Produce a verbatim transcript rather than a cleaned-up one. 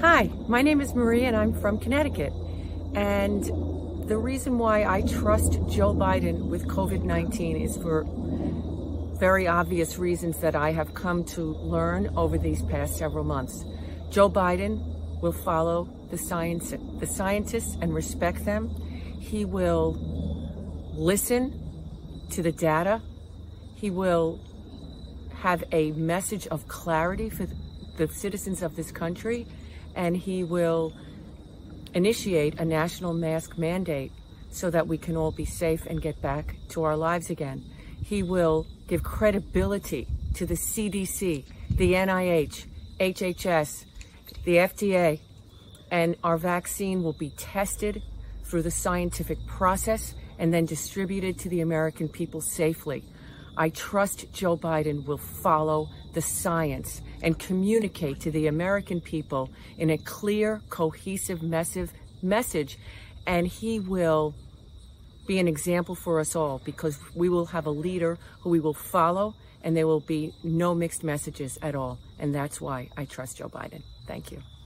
Hi, my name is Maria and I'm from Connecticut. And the reason why I trust Joe Biden with COVID nineteen is for very obvious reasons that I have come to learn over these past several months. Joe Biden will follow the science, the scientists and respect them. He will listen to the data. He will have a message of clarity for the citizens of this country, and he will initiate a national mask mandate so that we can all be safe and get back to our lives again. He will give credibility to the C D C, the N I H, H H S, the F D A, and our vaccine will be tested through the scientific process and then distributed to the American people safely. I trust Joe Biden will follow the science and communicate to the American people in a clear, cohesive message, and he will be an example for us all, because we will have a leader who we will follow and there will be no mixed messages at all. And that's why I trust Joe Biden. Thank you.